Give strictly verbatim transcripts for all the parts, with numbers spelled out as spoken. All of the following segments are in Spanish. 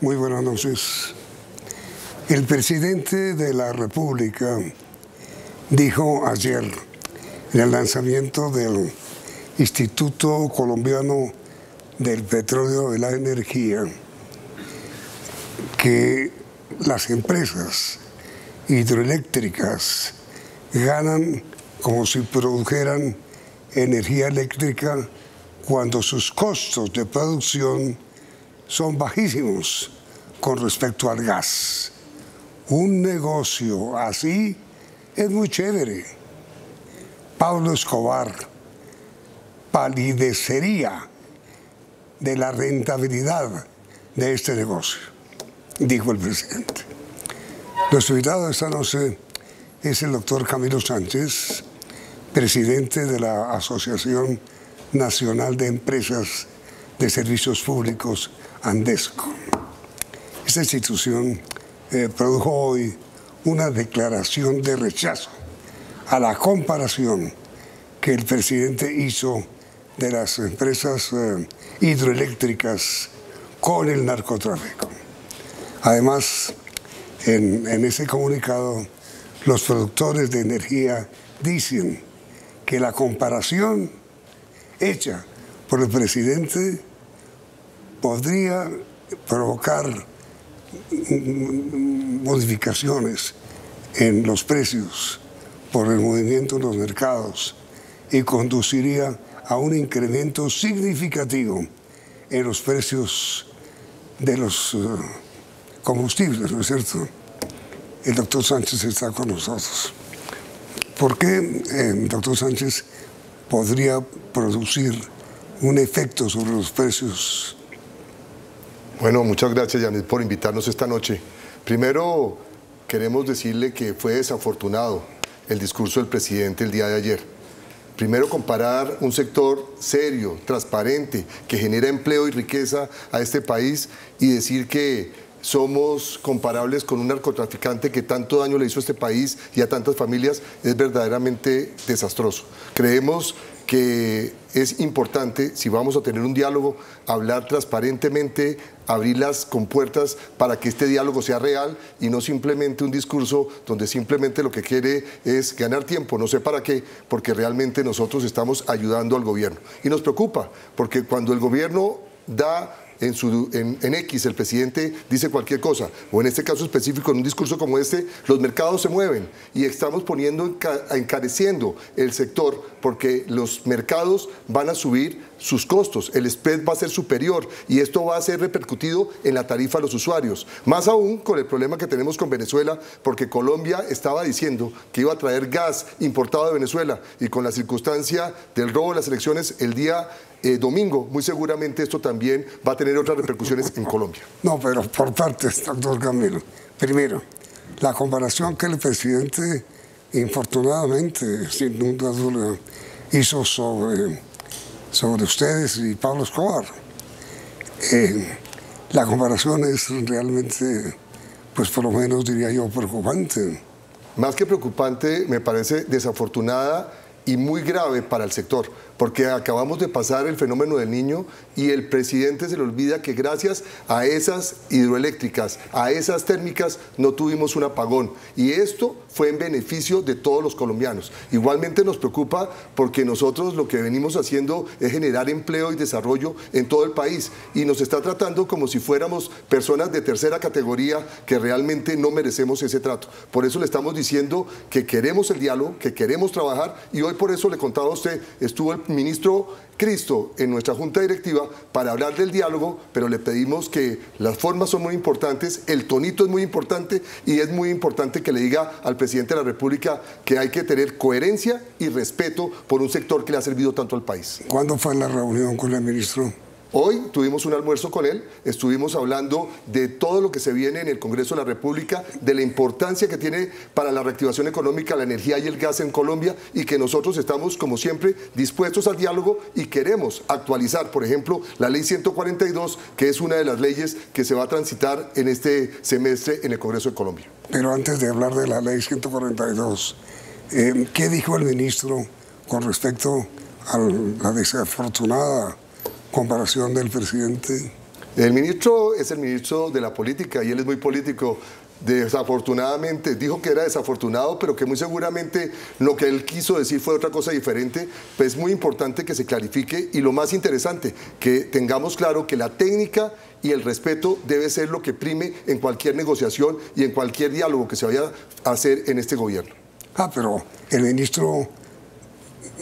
Muy buenas noches. El presidente de la República dijo ayer en el lanzamiento del Instituto Colombiano del Petróleo y de la Energía que las empresas hidroeléctricas ganan como si produjeran energía eléctrica cuando sus costos de producción son bajísimos con respecto al gas. Un negocio así es muy chévere. Pablo Escobar palidecería de la rentabilidad de este negocio, dijo el presidente. Nuestro invitado esta noche es el doctor Camilo Sánchez, presidente de la Asociación Nacional de Empresas de Servicios Públicos, Andesco. Esta institución eh, produjo hoy una declaración de rechazo a la comparación que el presidente hizo de las empresas eh, hidroeléctricas con el narcotráfico. Además, en, en ese comunicado, los productores de energía dicen que la comparación hecha por el presidente podría provocar modificaciones en los precios por el movimiento en los mercados y conduciría a un incremento significativo en los precios de los combustibles, ¿no es cierto? El doctor Sánchez está con nosotros. ¿Por qué el doctor Sánchez podría producir un efecto sobre los precios? Bueno, muchas gracias, Yanis, por invitarnos esta noche. Primero, queremos decirle que fue desafortunado el discurso del presidente el día de ayer. Primero, comparar un sector serio, transparente, que genera empleo y riqueza a este país y decir que somos comparables con un narcotraficante que tanto daño le hizo a este país y a tantas familias es verdaderamente desastroso. Creemos que es importante, si vamos a tener un diálogo, hablar transparentemente, abrir las compuertas para que este diálogo sea real y no simplemente un discurso donde simplemente lo que quiere es ganar tiempo, no sé para qué, porque realmente nosotros estamos ayudando al gobierno. Y nos preocupa, porque cuando el gobierno da en, su, en, en X, el presidente dice cualquier cosa, o en este caso específico, en un discurso como este, los mercados se mueven y estamos poniendo, encareciendo el sector, porque los mercados van a subir sus costos, el spread va a ser superior y esto va a ser repercutido en la tarifa a los usuarios. Más aún con el problema que tenemos con Venezuela, porque Colombia estaba diciendo que iba a traer gas importado de Venezuela y con la circunstancia del robo de las elecciones el día eh, domingo, muy seguramente esto también va a tener otras repercusiones en Colombia. No, pero por parte, doctor Camilo, primero, la comparación que el presidente, infortunadamente, sin ninguna duda, hizo sobre sobre ustedes y Pablo Escobar. Eh, la comparación es realmente, pues por lo menos diría yo, preocupante. Más que preocupante, me parece desafortunada y muy grave para el sector, porque acabamos de pasar el fenómeno del Niño y el presidente se le olvida que gracias a esas hidroeléctricas, a esas térmicas, no tuvimos un apagón. Y esto fue en beneficio de todos los colombianos. Igualmente nos preocupa porque nosotros lo que venimos haciendo es generar empleo y desarrollo en todo el país y nos está tratando como si fuéramos personas de tercera categoría que realmente no merecemos ese trato. Por eso le estamos diciendo que queremos el diálogo, que queremos trabajar y hoy por eso le contaba a usted, estuvo el ministro Cristo en nuestra junta directiva para hablar del diálogo, pero le pedimos que las formas son muy importantes, el tonito es muy importante y es muy importante que le diga al presidente de la República que hay que tener coherencia y respeto por un sector que le ha servido tanto al país. ¿Cuándo fue la reunión con el ministro? Hoy tuvimos un almuerzo con él, estuvimos hablando de todo lo que se viene en el Congreso de la República, de la importancia que tiene para la reactivación económica la energía y el gas en Colombia y que nosotros estamos, como siempre, dispuestos al diálogo y queremos actualizar, por ejemplo, la ley ciento cuarenta y dos, que es una de las leyes que se va a transitar en este semestre en el Congreso de Colombia. Pero antes de hablar de la ley ciento cuarenta y dos, eh, ¿qué dijo el ministro con respecto a la desafortunada comparación del presidente? El ministro es el ministro de la política y él es muy político. Desafortunadamente, dijo que era desafortunado, pero que muy seguramente lo que él quiso decir fue otra cosa diferente. Pues es muy importante que se clarifique y lo más interesante, que tengamos claro que la técnica y el respeto debe ser lo que prime en cualquier negociación y en cualquier diálogo que se vaya a hacer en este gobierno. Ah, pero el ministro,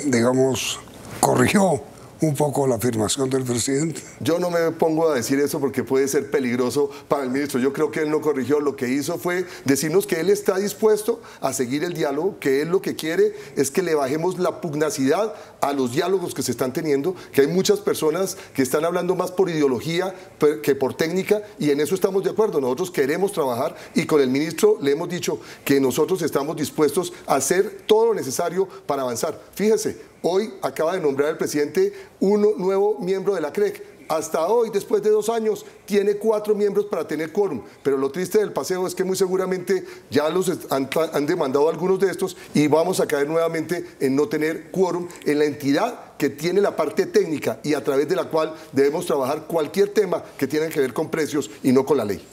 digamos, corrigió un poco la afirmación del presidente. Yo no me pongo a decir eso porque puede ser peligroso para el ministro. Yo creo que él no corrigió, lo que hizo fue decirnos que él está dispuesto a seguir el diálogo, que él lo que quiere es que le bajemos la pugnacidad a los diálogos que se están teniendo, que hay muchas personas que están hablando más por ideología que por técnica y en eso estamos de acuerdo. Nosotros queremos trabajar y con el ministro le hemos dicho que nosotros estamos dispuestos a hacer todo lo necesario para avanzar. Fíjese, hoy acaba de nombrar el presidente un nuevo miembro de la C R E G. Hasta hoy, después de dos años, tiene cuatro miembros para tener quórum. Pero lo triste del paseo es que muy seguramente ya los han, han demandado algunos de estos y vamos a caer nuevamente en no tener quórum en la entidad que tiene la parte técnica y a través de la cual debemos trabajar cualquier tema que tiene que ver con precios y no con la ley.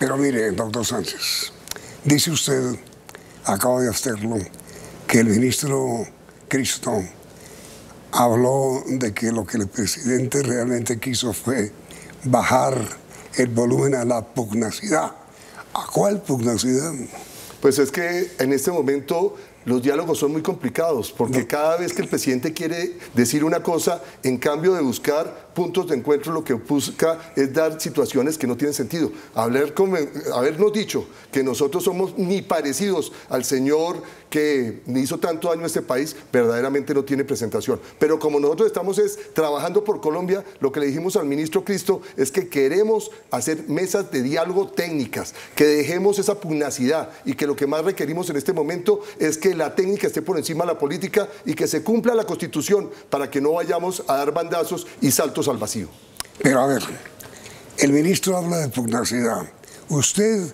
Pero mire, doctor Sánchez, dice usted, acaba de hacerlo, que el ministro Cristo habló de que lo que el presidente realmente quiso fue bajar el volumen a la pugnacidad. ¿A cuál pugnacidad? Pues es que en este momento los diálogos son muy complicados porque no. Cada vez que el presidente quiere decir una cosa, en cambio de buscar puntos de encuentro, lo que busca es dar situaciones que no tienen sentido. Hablar con, habernos dicho que nosotros somos ni parecidos al señor que hizo tanto daño a este país, verdaderamente no tiene presentación. Pero como nosotros estamos es trabajando por Colombia, lo que le dijimos al ministro Cristo es que queremos hacer mesas de diálogo técnicas, que dejemos esa pugnacidad y que lo que más requerimos en este momento es que la técnica esté por encima de la política y que se cumpla la Constitución para que no vayamos a dar bandazos y saltos al vacío. Pero a ver, el ministro habla de pugnacidad. Usted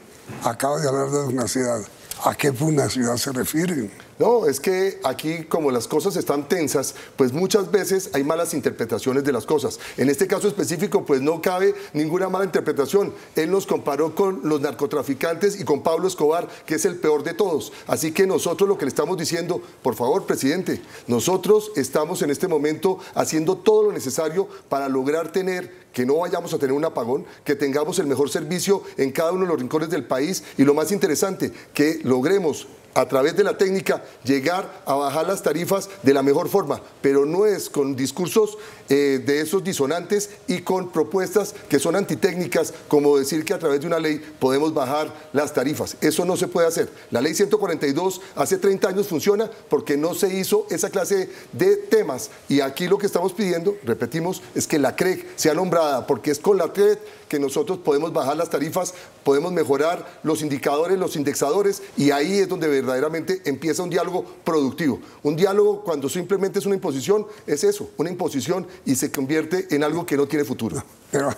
acaba de hablar de pugnacidad. ¿A qué pugnacidad se refiere? No, es que aquí como las cosas están tensas, pues muchas veces hay malas interpretaciones de las cosas. En este caso específico, pues no cabe ninguna mala interpretación. Él nos comparó con los narcotraficantes y con Pablo Escobar, que es el peor de todos. Así que nosotros lo que le estamos diciendo, por favor, presidente, nosotros estamos en este momento haciendo todo lo necesario para lograr tener, que no vayamos a tener un apagón, que tengamos el mejor servicio en cada uno de los rincones del país y lo más interesante, que logremos a través de la técnica llegar a bajar las tarifas de la mejor forma, pero no es con discursos eh, de esos disonantes y con propuestas que son antitécnicas, como decir que a través de una ley podemos bajar las tarifas. Eso no se puede hacer. La ley ciento cuarenta y dos hace treinta años funciona porque no se hizo esa clase de temas y aquí lo que estamos pidiendo, repetimos, es que la C R E G sea nombrada porque es con la C R E G que nosotros podemos bajar las tarifas, podemos mejorar los indicadores, los indexadores y ahí es donde verdaderamente empieza un diálogo productivo. Un diálogo cuando simplemente es una imposición, es eso, una imposición y se convierte en algo que no tiene futuro. Pero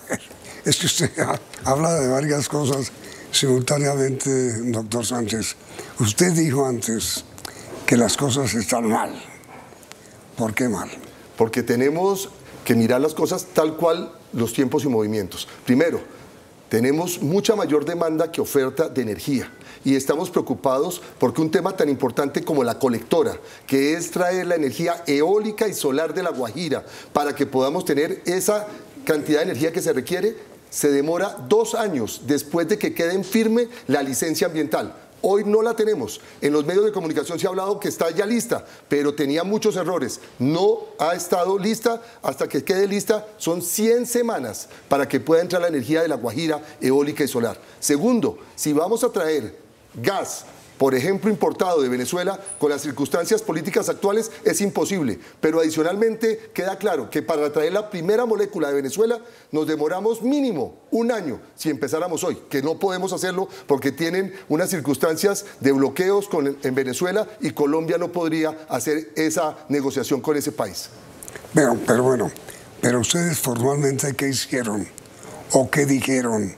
es que usted habla de varias cosas simultáneamente, doctor Sánchez. Usted dijo antes que las cosas están mal. ¿Por qué mal? Porque tenemos que mirar las cosas tal cual los tiempos y movimientos. Primero, tenemos mucha mayor demanda que oferta de energía y estamos preocupados porque un tema tan importante como la colectora, que es traer la energía eólica y solar de La Guajira para que podamos tener esa cantidad de energía que se requiere, se demora dos años después de que quede en firme la licencia ambiental. Hoy no la tenemos. En los medios de comunicación se ha hablado que está ya lista, pero tenía muchos errores. No ha estado lista hasta que quede lista. Son cien semanas para que pueda entrar la energía de La Guajira eólica y solar. Segundo, si vamos a traer gas, por ejemplo, importado de Venezuela, con las circunstancias políticas actuales es imposible. Pero adicionalmente queda claro que para traer la primera molécula de Venezuela nos demoramos mínimo un año si empezáramos hoy, que no podemos hacerlo porque tienen unas circunstancias de bloqueos con, en Venezuela y Colombia no podría hacer esa negociación con ese país. Pero, pero bueno, pero ustedes formalmente ¿qué hicieron o qué dijeron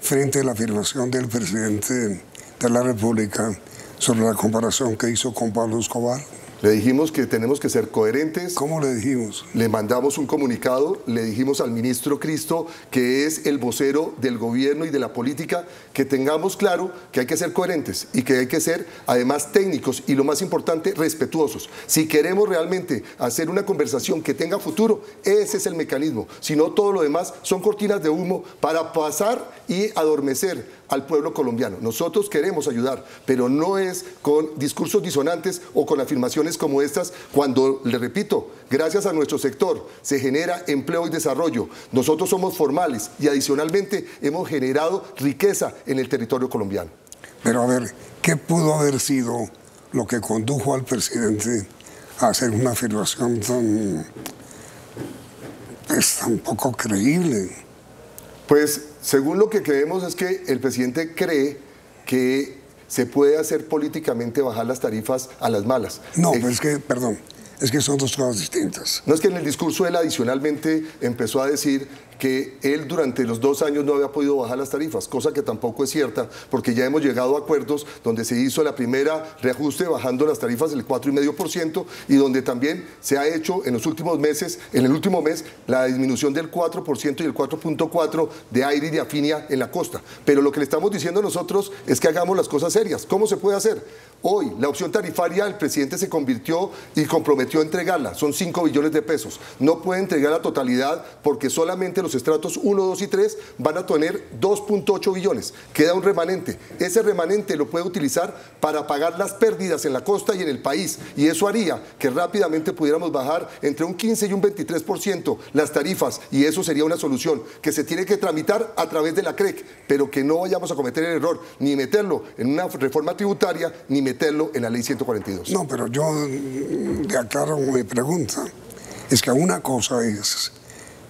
frente a la afirmación del presidente de la República sobre la comparación que hizo con Pablo Escobar? Le dijimos que tenemos que ser coherentes. ¿Cómo le dijimos? Le mandamos un comunicado, le dijimos al ministro Cristo, que es el vocero del gobierno y de la política, que tengamos claro que hay que ser coherentes y que hay que ser además técnicos y lo más importante, respetuosos. Si queremos realmente hacer una conversación que tenga futuro, ese es el mecanismo. Si no, todo lo demás son cortinas de humo para pasar y adormecer al pueblo colombiano. Nosotros queremos ayudar, pero no es con discursos disonantes o con afirmaciones como estas, cuando, le repito, gracias a nuestro sector se genera empleo y desarrollo. Nosotros somos formales y adicionalmente hemos generado riqueza en el territorio colombiano. Pero a ver, ¿qué pudo haber sido lo que condujo al presidente a hacer una afirmación tan, pues, tan poco creíble? Pues, según lo que creemos es que el presidente cree que se puede hacer políticamente bajar las tarifas a las malas. No, eh, pero es que, perdón, es que son dos cosas distintas. No, es que en el discurso él adicionalmente empezó a decir que él durante los dos años no había podido bajar las tarifas, cosa que tampoco es cierta, porque ya hemos llegado a acuerdos donde se hizo la primera reajuste bajando las tarifas del cuatro coma cinco por ciento y donde también se ha hecho en los últimos meses, en el último mes, la disminución del cuatro por ciento y el cuatro punto cuatro por ciento de aire y de afinia en la costa. Pero lo que le estamos diciendo nosotros es que hagamos las cosas serias. ¿Cómo se puede hacer? Hoy, la opción tarifaria, el presidente se convirtió y comprometió a entregarla. Son cinco billones de pesos. No puede entregar la totalidad porque solamente los estratos uno, dos y tres van a tener dos punto ocho billones. Queda un remanente. Ese remanente lo puede utilizar para pagar las pérdidas en la costa y en el país. Y eso haría que rápidamente pudiéramos bajar entre un quince y un veintitrés por ciento las tarifas. Y eso sería una solución que se tiene que tramitar a través de la C R E G. Pero que no vayamos a cometer el error ni meterlo en una reforma tributaria ni meterlo en la ley ciento cuarenta y dos. No, pero yo le aclaro mi pregunta. Es que una cosa es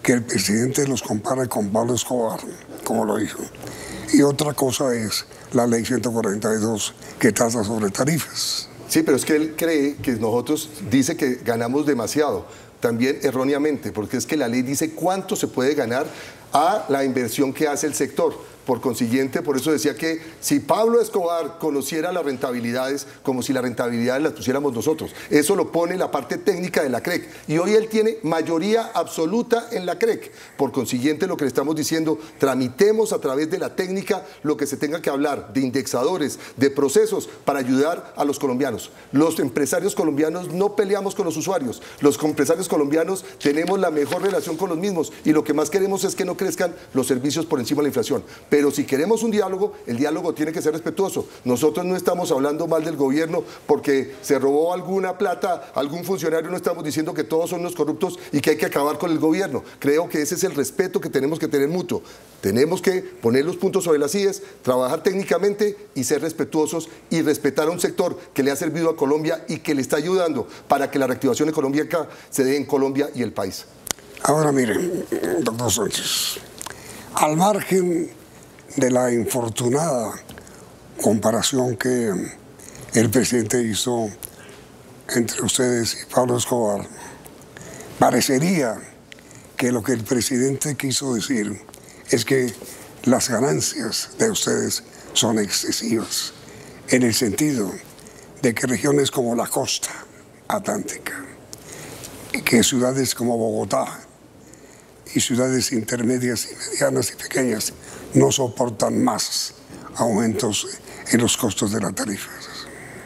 que el presidente los compare con Pablo Escobar, como lo hizo. Y otra cosa es la ley ciento cuarenta y dos que trata sobre tarifas. Sí, pero es que él cree que nosotros dice que ganamos demasiado, también erróneamente, porque es que la ley dice cuánto se puede ganar a la inversión que hace el sector. Por consiguiente, por eso decía que si Pablo Escobar conociera las rentabilidades, como si las rentabilidades las pusiéramos nosotros, eso lo pone la parte técnica de la C R E G. Y hoy él tiene mayoría absoluta en la C R E G. Por consiguiente, lo que le estamos diciendo, tramitemos a través de la técnica lo que se tenga que hablar de indexadores, de procesos para ayudar a los colombianos. Los empresarios colombianos no peleamos con los usuarios. Los empresarios colombianos tenemos la mejor relación con los mismos y lo que más queremos es que no crezcan los servicios por encima de la inflación. Pero si queremos un diálogo, el diálogo tiene que ser respetuoso. Nosotros no estamos hablando mal del gobierno porque se robó alguna plata, algún funcionario, no estamos diciendo que todos son los corruptos y que hay que acabar con el gobierno. Creo que ese es el respeto que tenemos que tener mutuo. Tenemos que poner los puntos sobre las íes, trabajar técnicamente y ser respetuosos y respetar a un sector que le ha servido a Colombia y que le está ayudando para que la reactivación económica se dé en Colombia y el país. Ahora miren, doctor Sánchez, al margen de la infortunada comparación que el presidente hizo entre ustedes y Pablo Escobar, parecería que lo que el presidente quiso decir es que las ganancias de ustedes son excesivas, en el sentido de que regiones como la costa atlántica, que ciudades como Bogotá y ciudades intermedias y medianas y pequeñas no soportan más aumentos en los costos de las tarifas.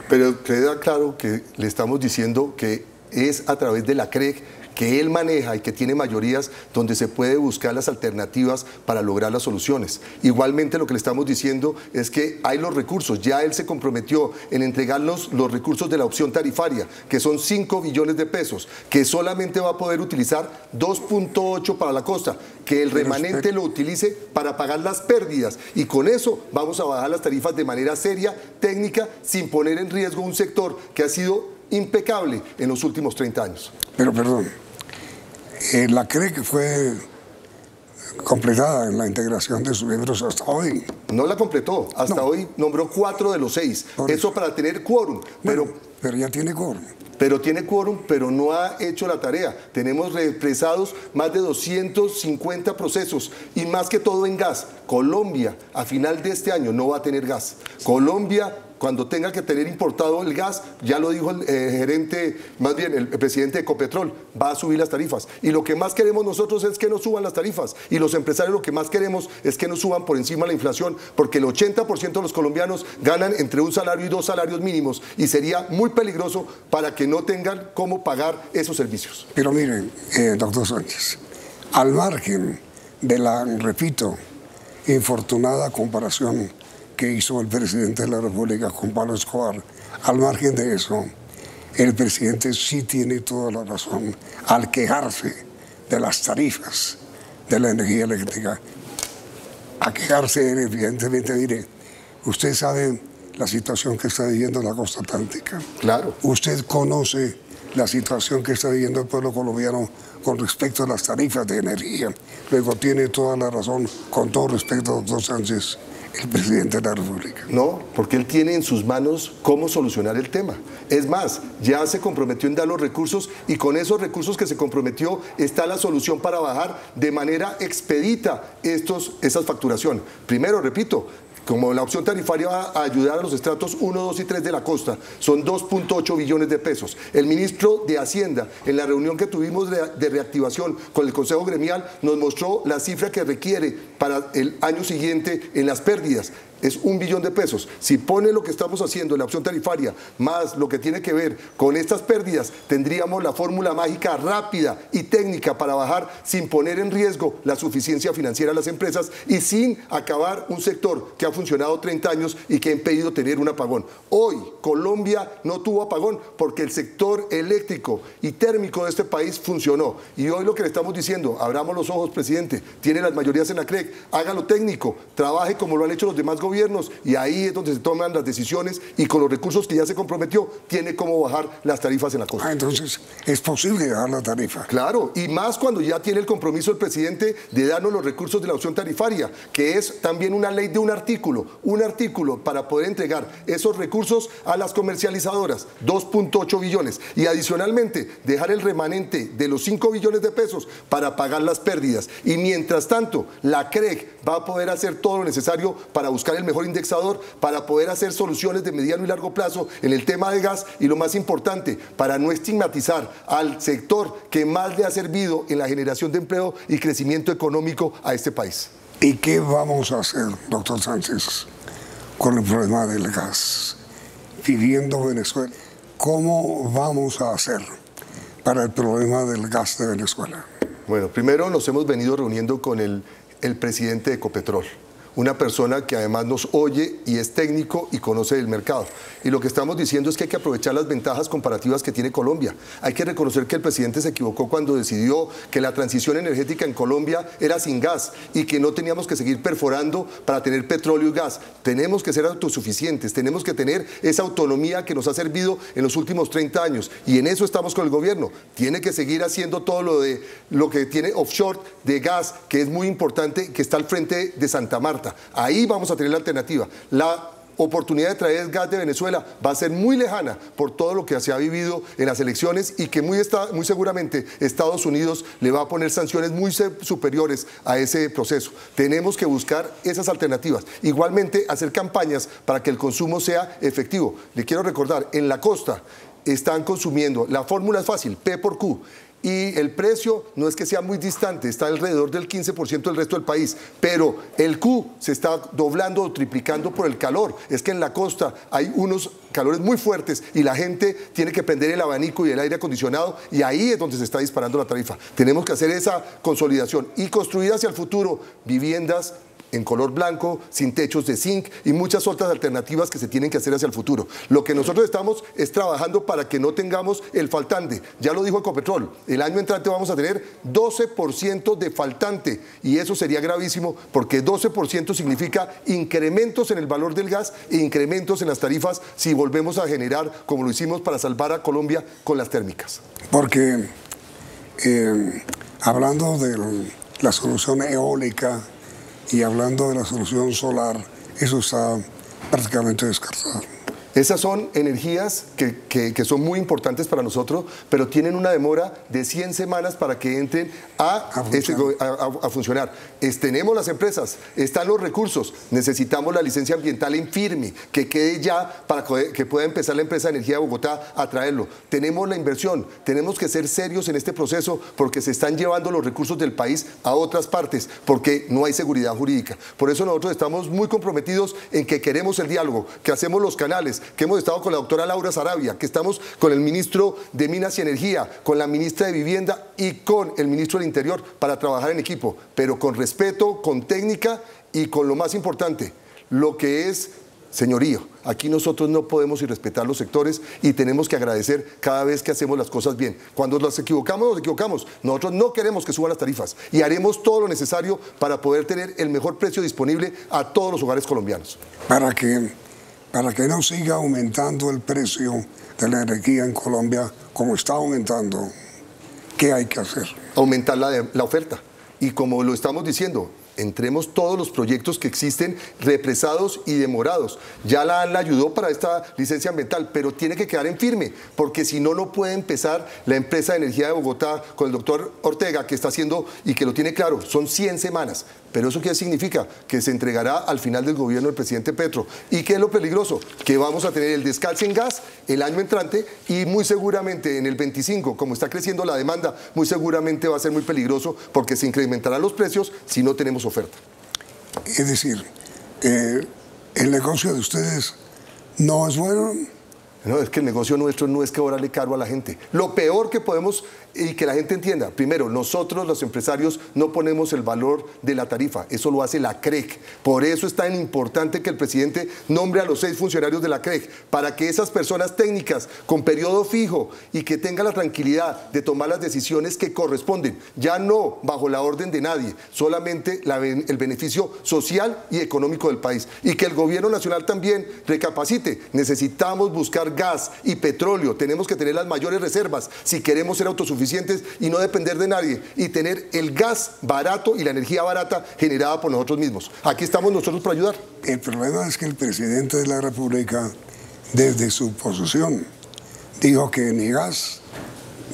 Pero queda claro que le estamos diciendo que es a través de la C R E G que él maneja y que tiene mayorías donde se puede buscar las alternativas para lograr las soluciones. Igualmente lo que le estamos diciendo es que hay los recursos, ya él se comprometió en entregarnos los recursos de la opción tarifaria, que son cinco billones de pesos, que solamente va a poder utilizar dos punto ocho para la costa, que el remanente lo utilice para pagar las pérdidas y con eso vamos a bajar las tarifas de manera seria, técnica, sin poner en riesgo un sector que ha sido impecable en los últimos treinta años. Pero perdón, eh, la C R E G fue completada en la integración de sus miembros hasta hoy. No la completó, hasta no. Hoy nombró cuatro de los seis, por eso, eso para tener quórum. Bueno, pero, pero ya tiene quórum. Pero tiene quórum, pero no ha hecho la tarea. Tenemos represados más de doscientos cincuenta procesos y más que todo en gas. Colombia a final de este año no va a tener gas. Colombia cuando tenga que tener importado el gas, ya lo dijo el eh, gerente, más bien el, el presidente de Ecopetrol, va a subir las tarifas. Y lo que más queremos nosotros es que no suban las tarifas. Y los empresarios lo que más queremos es que no suban por encima de la inflación, porque el ochenta por ciento de los colombianos ganan entre un salario y dos salarios mínimos. Y sería muy peligroso para que no tengan cómo pagar esos servicios. Pero miren, eh, doctor Sánchez, al margen de la, repito, infortunada comparación que hizo el presidente de la República con Pablo Escobar, al margen de eso, el presidente sí tiene toda la razón al quejarse de las tarifas de la energía eléctrica. A quejarse, evidentemente, mire, usted sabe la situación que está viviendo la costa atlántica. Claro. Usted conoce la situación que está viviendo el pueblo colombiano con respecto a las tarifas de energía. Luego tiene toda la razón, con todo respeto, doctor Sánchez, el presidente de la República. No, porque él tiene en sus manos cómo solucionar el tema. Es más, ya se comprometió en dar los recursos y con esos recursos que se comprometió está la solución para bajar de manera expedita estos, esas facturaciones. Primero, repito, como la opción tarifaria va a ayudar a los estratos uno, dos y tres de la costa, son dos punto ocho billones de pesos. El ministro de Hacienda, en la reunión que tuvimos de reactivación con el Consejo Gremial, nos mostró la cifra que requiere para el año siguiente en las pérdidas. Es un billón de pesos. Si pone lo que estamos haciendo en la opción tarifaria, más lo que tiene que ver con estas pérdidas, tendríamos la fórmula mágica rápida y técnica para bajar sin poner en riesgo la suficiencia financiera de las empresas y sin acabar un sector que ha funcionado treinta años y que ha impedido tener un apagón. Hoy, Colombia no tuvo apagón porque el sector eléctrico y térmico de este país funcionó. Y hoy lo que le estamos diciendo, abramos los ojos, presidente, tiene las mayorías en la CREG, hágalo técnico, trabaje como lo han hecho los demás gobiernos. Gobiernos, y ahí es donde se toman las decisiones y con los recursos que ya se comprometió tiene cómo bajar las tarifas en la costa. Ah, entonces es posible bajar la tarifa. Claro, y más cuando ya tiene el compromiso el presidente de darnos los recursos de la opción tarifaria, que es también una ley de un artículo, un artículo para poder entregar esos recursos a las comercializadoras, dos punto ocho billones, y adicionalmente dejar el remanente de los cinco billones de pesos para pagar las pérdidas. Y mientras tanto, la CREG va a poder hacer todo lo necesario para buscar el mejor indexador, para poder hacer soluciones de mediano y largo plazo en el tema de gas y lo más importante, para no estigmatizar al sector que más le ha servido en la generación de empleo y crecimiento económico a este país. ¿Y qué vamos a hacer, doctor Sánchez, con el problema del gas? Viviendo Venezuela, ¿cómo vamos a hacer para el problema del gas de Venezuela? Bueno, primero nos hemos venido reuniendo con el, el presidente de Ecopetrol, una persona que además nos oye y es técnico y conoce el mercado. Y lo que estamos diciendo es que hay que aprovechar las ventajas comparativas que tiene Colombia. Hay que reconocer que el presidente se equivocó cuando decidió que la transición energética en Colombia era sin gas y que no teníamos que seguir perforando para tener petróleo y gas. Tenemos que ser autosuficientes, tenemos que tener esa autonomía que nos ha servido en los últimos treinta años. Y en eso estamos con el gobierno. Tiene que seguir haciendo todo lo, de, lo que tiene offshore de gas, que es muy importante, que está al frente de Santa Marta. Ahí vamos a tener la alternativa. La oportunidad de traer gas de Venezuela va a ser muy lejana por todo lo que se ha vivido en las elecciones y que muy, está, muy seguramente Estados Unidos le va a poner sanciones muy superiores a ese proceso. Tenemos que buscar esas alternativas. Igualmente, hacer campañas para que el consumo sea efectivo. Le quiero recordar, en la costa están consumiendo, la fórmula es fácil, P por Q. Y el precio no es que sea muy distante, está alrededor del quince por ciento del resto del país, pero el Q se está doblando o triplicando por el calor. Es que en la costa hay unos calores muy fuertes y la gente tiene que prender el abanico y el aire acondicionado y ahí es donde se está disparando la tarifa. Tenemos que hacer esa consolidación y construir hacia el futuro viviendas en color blanco, sin techos de zinc y muchas otras alternativas que se tienen que hacer hacia el futuro. Lo que nosotros estamos es trabajando para que no tengamos el faltante. Ya lo dijo Ecopetrol, el año entrante vamos a tener doce por ciento de faltante y eso sería gravísimo porque doce por ciento significa incrementos en el valor del gas e incrementos en las tarifas si volvemos a generar como lo hicimos para salvar a Colombia con las térmicas. Porque eh, hablando de la solución eólica, y hablando de la solución solar, eso está prácticamente descartado. Esas son energías que, que, que son muy importantes para nosotros, pero tienen una demora de cien semanas para que entren a, a, funcionar. Este, a, a funcionar. Es, tenemos las empresas, están los recursos, necesitamos la licencia ambiental en firme, que quede ya para que pueda empezar la empresa de energía de Bogotá a traerlo. Tenemos la inversión, tenemos que ser serios en este proceso porque se están llevando los recursos del país a otras partes, porque no hay seguridad jurídica. Por eso nosotros estamos muy comprometidos en que queremos el diálogo, que hacemos los canales, que hemos estado con la doctora Laura Sarabia, que estamos con el ministro de Minas y Energía, con la ministra de Vivienda y con el ministro del Interior para trabajar en equipo, pero con respeto, con técnica y con lo más importante, lo que es, señorío, aquí nosotros no podemos irrespetar los sectores y tenemos que agradecer cada vez que hacemos las cosas bien. Cuando nos equivocamos, nos equivocamos. Nosotros no queremos que suban las tarifas y haremos todo lo necesario para poder tener el mejor precio disponible a todos los hogares colombianos. Para que... para que no siga aumentando el precio de la energía en Colombia como está aumentando, ¿qué hay que hacer? Aumentar la, la oferta. Y como lo estamos diciendo, entremos todos los proyectos que existen represados y demorados. Ya la ANLA ayudó para esta licencia ambiental, pero tiene que quedar en firme, porque si no, no puede empezar la empresa de energía de Bogotá con el doctor Ortega, que está haciendo y que lo tiene claro, son cien semanas. ¿Pero eso qué significa? Que se entregará al final del gobierno del presidente Petro. ¿Y qué es lo peligroso? Que vamos a tener el descalce en gas el año entrante y muy seguramente en el veinticinco, como está creciendo la demanda, muy seguramente va a ser muy peligroso porque se incrementarán los precios si no tenemos oferta. Es decir, eh, ¿el negocio de ustedes no es bueno? No, es que el negocio nuestro no es que cobrarle caro a la gente. Lo peor que podemos, y que la gente entienda, primero, nosotros los empresarios no ponemos el valor de la tarifa, eso lo hace la C R E G. Por eso es tan importante que el presidente nombre a los seis funcionarios de la C R E G, para que esas personas técnicas con periodo fijo y que tengan la tranquilidad de tomar las decisiones que corresponden, ya no bajo la orden de nadie, solamente la, el beneficio social y económico del país. Y que el gobierno nacional también recapacite, necesitamos buscar gas y petróleo, tenemos que tener las mayores reservas si queremos ser autosuficientes y no depender de nadie y tener el gas barato y la energía barata generada por nosotros mismos. Aquí estamos nosotros para ayudar. El problema es que el presidente de la República, desde su posición, dijo que ni gas,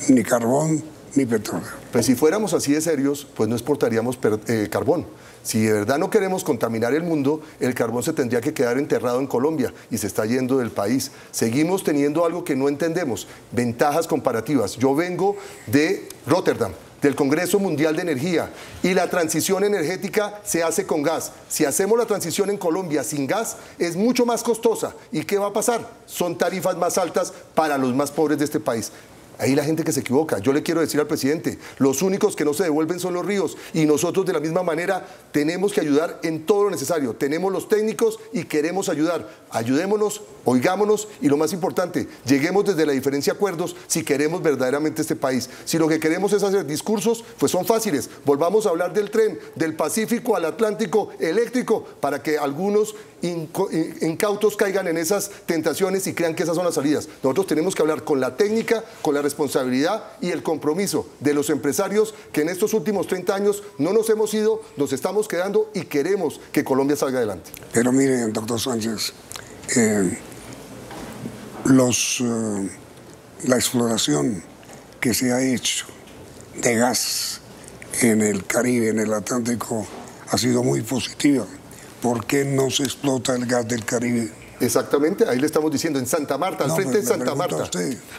ni carbón, ni petróleo. Pues si fuéramos así de serios, pues no exportaríamos per, eh, carbón. Si de verdad no queremos contaminar el mundo, el carbón se tendría que quedar enterrado en Colombia y se está yendo del país. Seguimos teniendo algo que no entendemos, ventajas comparativas. Yo vengo de Rotterdam, del Congreso Mundial de Energía, y la transición energética se hace con gas. Si hacemos la transición en Colombia sin gas, es mucho más costosa. ¿Y qué va a pasar? Son tarifas más altas para los más pobres de este país. Ahí la gente que se equivoca. Yo le quiero decir al presidente, los únicos que no se devuelven son los ríos y nosotros de la misma manera tenemos que ayudar en todo lo necesario. Tenemos los técnicos y queremos ayudar. Ayudémonos, oigámonos y lo más importante, lleguemos desde la diferencia a acuerdos si queremos verdaderamente este país. Si lo que queremos es hacer discursos, pues son fáciles. Volvamos a hablar del tren, del Pacífico al Atlántico eléctrico para que algunos incautos caigan en esas tentaciones y crean que esas son las salidas. Nosotros tenemos que hablar con la técnica, con la responsabilidad y el compromiso de los empresarios que en estos últimos treinta años no nos hemos ido, nos estamos quedando y queremos que Colombia salga adelante. Pero miren, doctor Sánchez, eh, los, eh, la exploración que se ha hecho de gas en el Caribe, en el Atlántico, ha sido muy positiva. ¿Por qué no se explota el gas del Caribe? Exactamente, ahí le estamos diciendo, en Santa Marta, al no, frente de Santa Marta.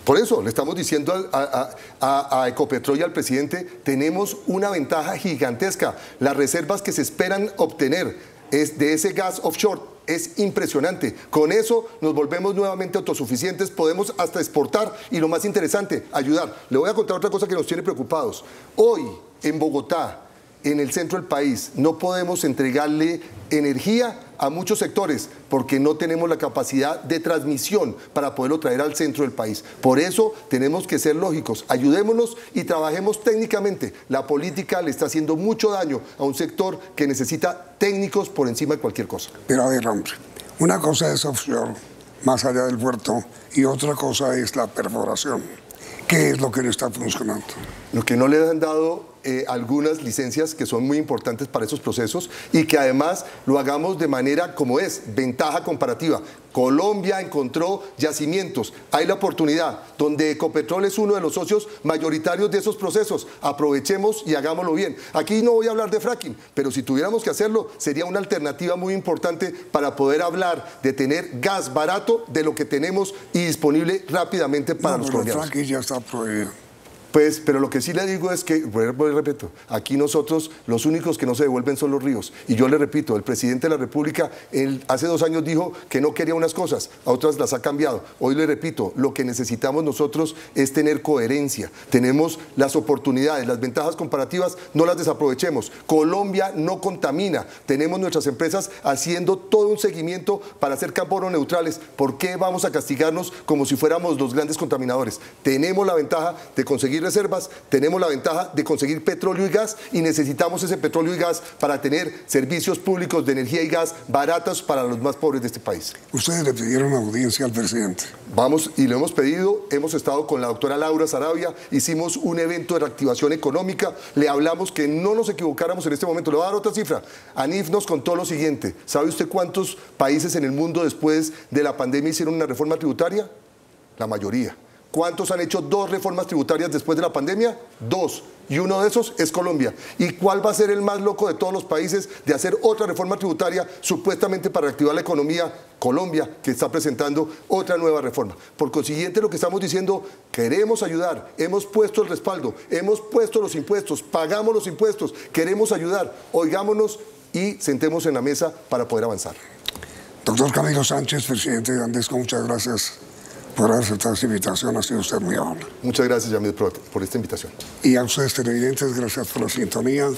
Por eso le estamos diciendo a, a, a Ecopetrol y al presidente, tenemos una ventaja gigantesca. Las reservas que se esperan obtener es de ese gas offshore. Es impresionante. Con eso nos volvemos nuevamente autosuficientes, podemos hasta exportar y lo más interesante, ayudar. Le voy a contar otra cosa que nos tiene preocupados. Hoy, en Bogotá, en el centro del país, no podemos entregarle energía a muchos sectores porque no tenemos la capacidad de transmisión para poderlo traer al centro del país. Por eso tenemos que ser lógicos, ayudémonos y trabajemos técnicamente. La política le está haciendo mucho daño a un sector que necesita técnicos por encima de cualquier cosa. Pero a ver, hombre, una cosa es offshore, más allá del puerto, y otra cosa es la perforación. ¿Qué es lo que no está funcionando? Lo que no le han dado eh, algunas licencias que son muy importantes para esos procesos y que además lo hagamos de manera como es, ventaja comparativa. Colombia encontró yacimientos, hay la oportunidad, donde Ecopetrol es uno de los socios mayoritarios de esos procesos, aprovechemos y hagámoslo bien. Aquí no voy a hablar de fracking, pero si tuviéramos que hacerlo, sería una alternativa muy importante para poder hablar de tener gas barato de lo que tenemos y disponible rápidamente para no, los colombianos. El fracking ya está prohibido. Pues, pero lo que sí le digo es que, repito, aquí nosotros los únicos que no se devuelven son los ríos. Y yo le repito, el presidente de la República él, hace dos años dijo que no quería unas cosas, a otras las ha cambiado. Hoy le repito, lo que necesitamos nosotros es tener coherencia. Tenemos las oportunidades, las ventajas comparativas, no las desaprovechemos. Colombia no contamina. Tenemos nuestras empresas haciendo todo un seguimiento para ser carbono neutrales. ¿Por qué vamos a castigarnos como si fuéramos los grandes contaminadores? Tenemos la ventaja de conseguir reservas, tenemos la ventaja de conseguir petróleo y gas y necesitamos ese petróleo y gas para tener servicios públicos de energía y gas baratos para los más pobres de este país. Ustedes le pidieron audiencia al presidente. Vamos y lo hemos pedido, hemos estado con la doctora Laura Sarabia, hicimos un evento de reactivación económica, le hablamos que no nos equivocáramos en este momento. Le voy a dar otra cifra. Anif nos contó lo siguiente, ¿sabe usted cuántos países en el mundo después de la pandemia hicieron una reforma tributaria? La mayoría. ¿Cuántos han hecho dos reformas tributarias después de la pandemia? Dos. Y uno de esos es Colombia. ¿Y cuál va a ser el más loco de todos los países de hacer otra reforma tributaria supuestamente para reactivar la economía? Colombia, que está presentando otra nueva reforma. Por consiguiente, lo que estamos diciendo, queremos ayudar, hemos puesto el respaldo, hemos puesto los impuestos, pagamos los impuestos, queremos ayudar, oigámonos y sentemos en la mesa para poder avanzar. Doctor Camilo Sánchez, presidente de Andesco, muchas gracias por aceptar esta invitación, ha sido usted muy amable. Muchas gracias, Yamil, por esta invitación. Y a ustedes, televidentes, gracias por la sintonía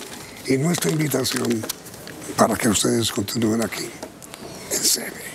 y nuestra invitación para que ustedes continúen aquí en serio.